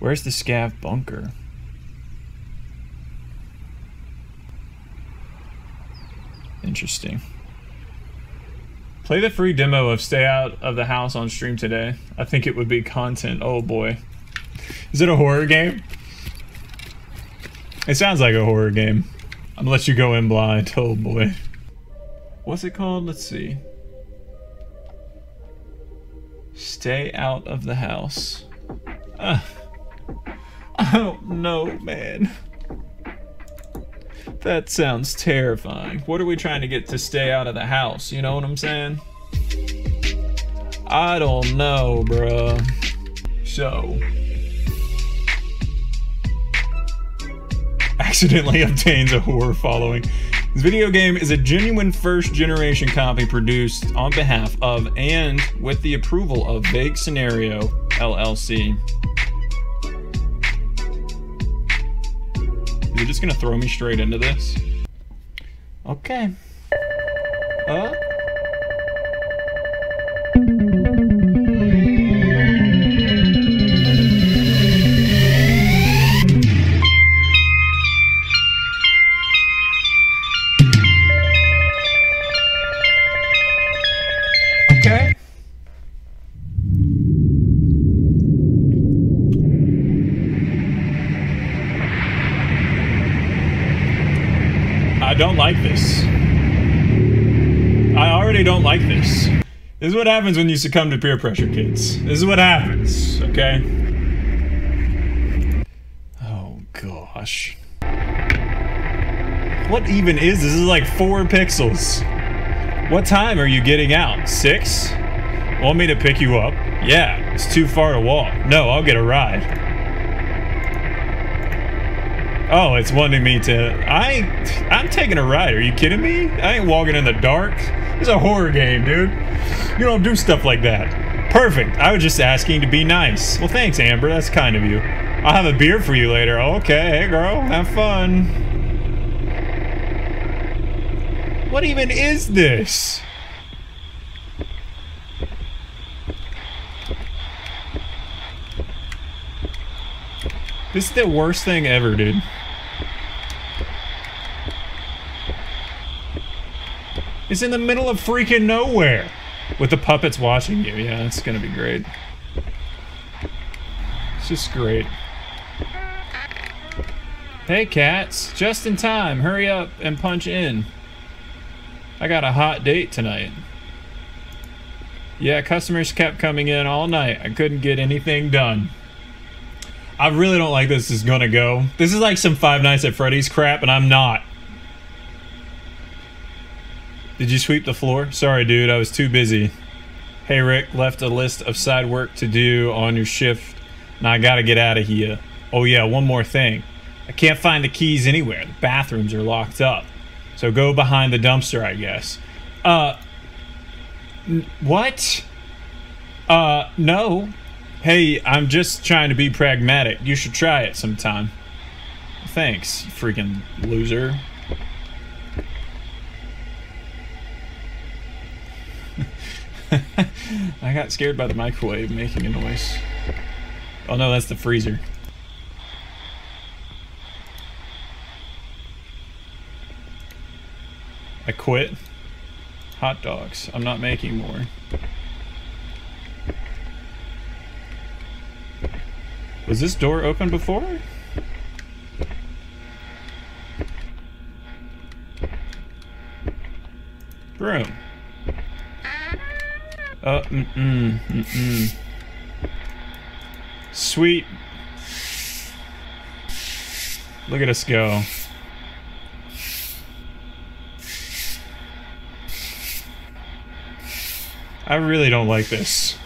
Where's the scav bunker? Interesting. Play the free demo of Stay Out of the House on stream today. I think it would be content. Oh boy. Is it a horror game? It sounds like a horror game. I'm gonna let you go in blind. Oh boy. What's it called? Let's see. Stay Out of the House. I don't know, man. That sounds terrifying. What are we trying to get to stay out of the house? You know what I'm saying? I don't know, bruh. So. Accidentally obtains a horror following. This video game is a genuine first generation copy produced on behalf of and with the approval of Vague Scenario LLC. You're just gonna throw me straight into this? Okay. Okay. I don't like this. I already don't like this. This is what happens when you succumb to peer pressure, kids. This is what happens, okay? Oh gosh. What even is this? This is like 4 pixels. What time are you getting out? 6? Want me to pick you up? Yeah, it's too far to walk. No, I'll get a ride. Oh, it's wanting me to... I'm taking a ride. Are you kidding me? I ain't walking in the dark. It's a horror game, dude. You don't do stuff like that. Perfect. I was just asking to be nice. Well, thanks, Amber. That's kind of you. I'll have a beer for you later. Okay, hey, girl. Have fun. What even is this? This is the worst thing ever, dude. It's in the middle of freaking nowhere with the puppets watching you. Yeah, it's gonna be great. It's just great. Hey, cats. Just in time. Hurry up and punch in. I got a hot date tonight. Yeah, customers kept coming in all night. I couldn't get anything done. I really don't like this is gonna go. This is like some Five Nights at Freddy's crap, and I'm not. Did you sweep the floor? Sorry, dude, I was too busy. Hey, Rick, left a list of side work to do on your shift, and I gotta get out of here. Oh yeah, one more thing. I can't find the keys anywhere. The bathrooms are locked up. So go behind the dumpster, I guess. What? No. Hey, I'm just trying to be pragmatic. You should try it sometime. Thanks, you freaking loser. I got scared by the microwave making a noise. Oh no, that's the freezer. I quit. Hot dogs. I'm not making more. Was this door open before? Broom. Sweet. Look at us go. I really don't like this.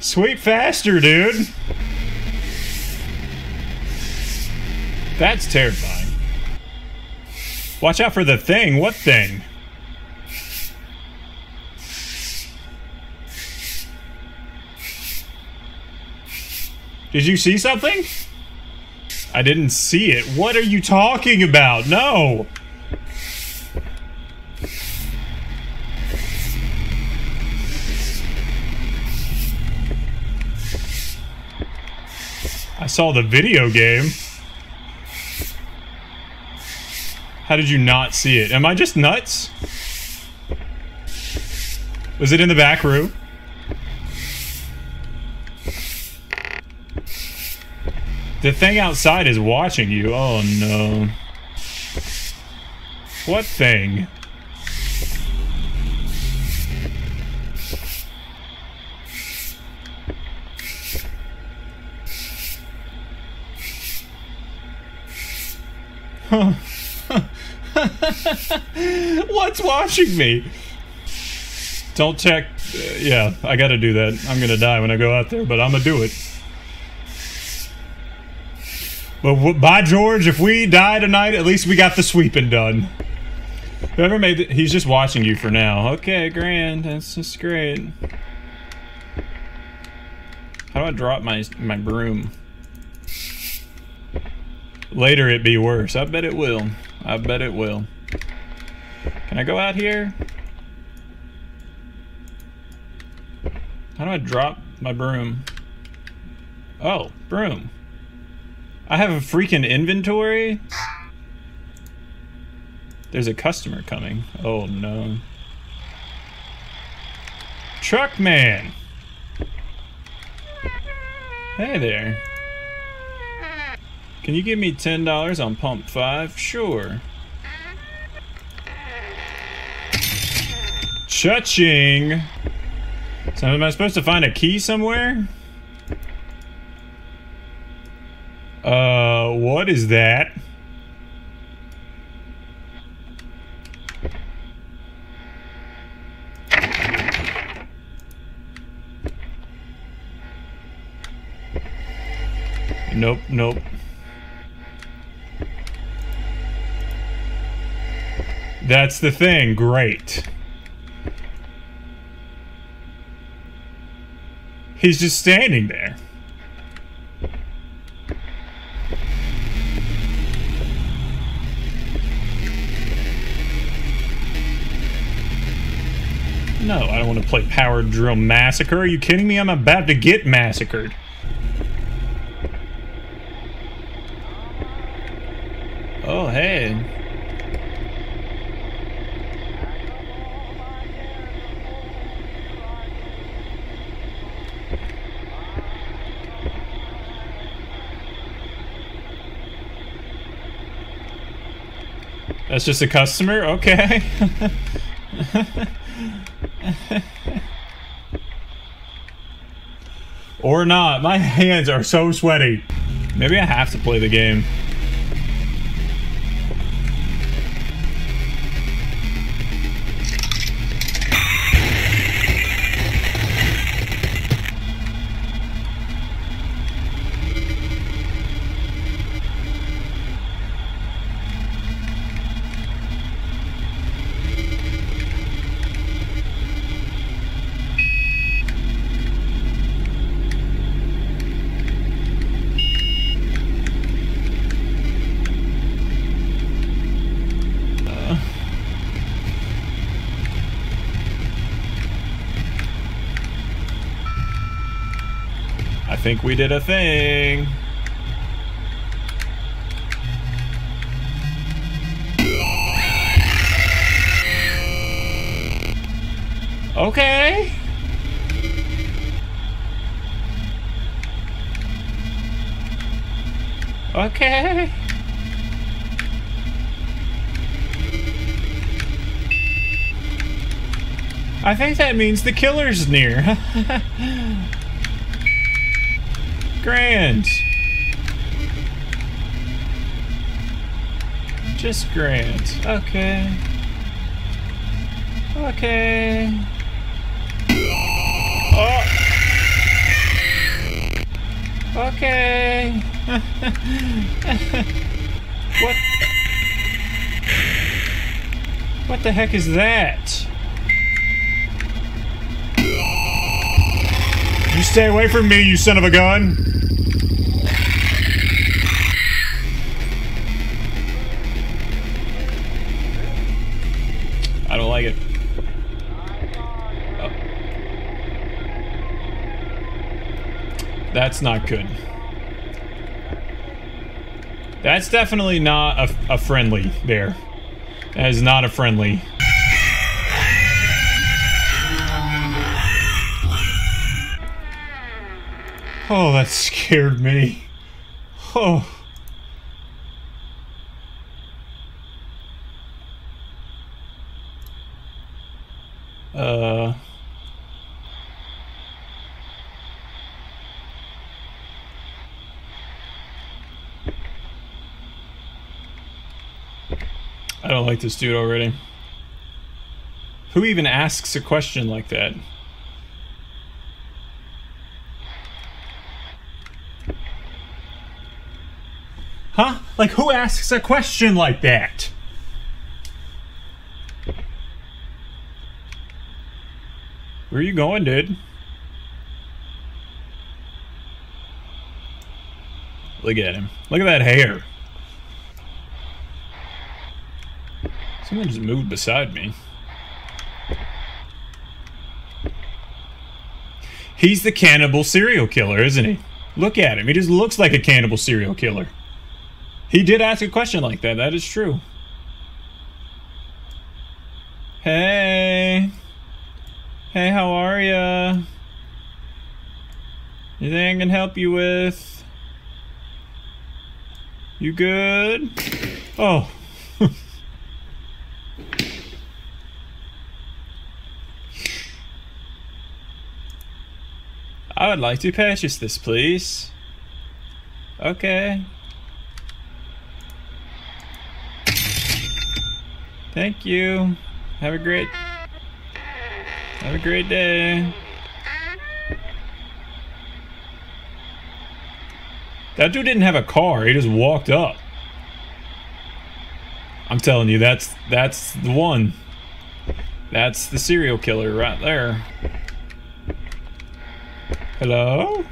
Sweep faster, dude. That's terrifying. Watch out for the thing. What thing? Did you see something? I didn't see it. What are you talking about? No! I saw the video game. How did you not see it? Am I just nuts? Was it in the back room? The thing outside is watching you. Oh no. What thing? Huh. What's watching me? Don't check. Yeah, I gotta do that. I'm gonna die when I go out there, but I'm gonna do it. But by George, if we die tonight, at least we got the sweeping done. Whoever made it, he's just watching you for now. Okay, grand. That's just great. How do I drop my broom? Later it be worse. I bet it will. I bet it will. Can I go out here? How do I drop my broom? Oh, broom. I have a freaking inventory? There's a customer coming. Oh no. Truck man! Hey there. Can you give me $10 on pump 5? Sure. Cha-ching! So am I supposed to find a key somewhere? What is that? Nope, nope. That's the thing, great. He's just standing there. No, I don't want to play Power Drill Massacre. Are you kidding me? I'm about to get massacred. Oh, hey. That's just a customer? Okay. Or not. My hands are so sweaty. Maybe I have to play the game. I think we did a thing. Okay. Okay. I think that means the killer's near. Grand. Just grand. Okay. Okay. Oh. Okay. What? What the heck is that? You stay away from me, you son of a gun. like it. Oh. That's not good. That's definitely not a friendly there. That is not a friendly. Oh, that scared me. Oh. I don't like this dude already. Who even asks a question like that? Huh? Like, who asks a question like that? Where are you going, dude? Look at him. Look at that hair. Someone just moved beside me. He's the cannibal serial killer, isn't he? Look at him. He just looks like a cannibal serial killer. He did ask a question like that. That is true. Hey. Hey, how are ya? Anything I can help you with? You good? Oh. I would like to purchase this, please. Okay. Thank you. Have a great day. That dude didn't have a car. He just walked up. I'm telling you, that's the one. That's the serial killer right there. Hello?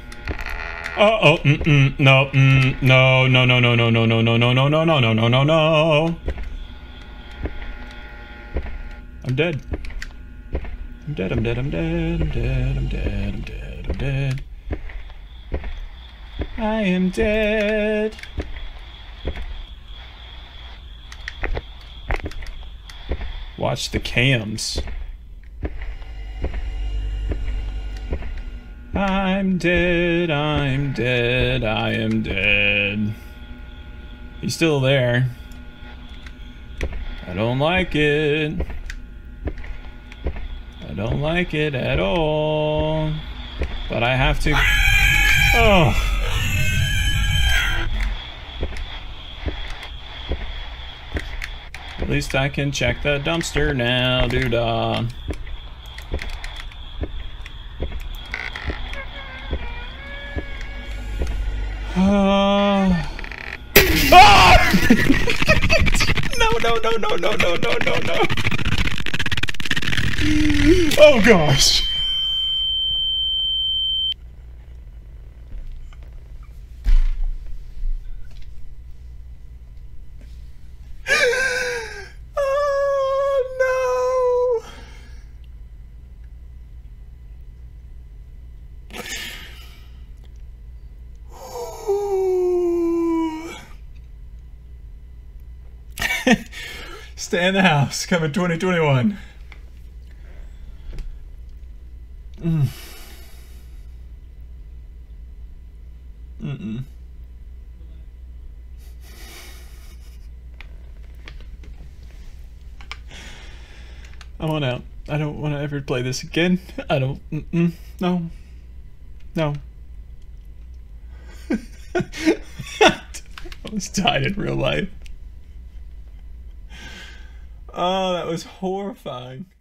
Uh-oh. Mm-mm. No. Mm. No. No. No. No. No. No. No. No. No. No. No. No. No. No. No. I'm dead. I'm dead, I'm dead, I'm dead, I'm dead, I'm dead, I'm dead, I'm dead. I am dead. Watch the cams. I'm dead, I'm dead, I am dead. He's still there. I don't like it. I don't like it at all. But I have to. Oh. At least I can check the dumpster now, doodah. No. Oh gosh. Oh no. Stay in the house, coming 2021. I'm on out. I don't want to ever play this again. I don't. No. No. I almost died in real life. Oh, that was horrifying.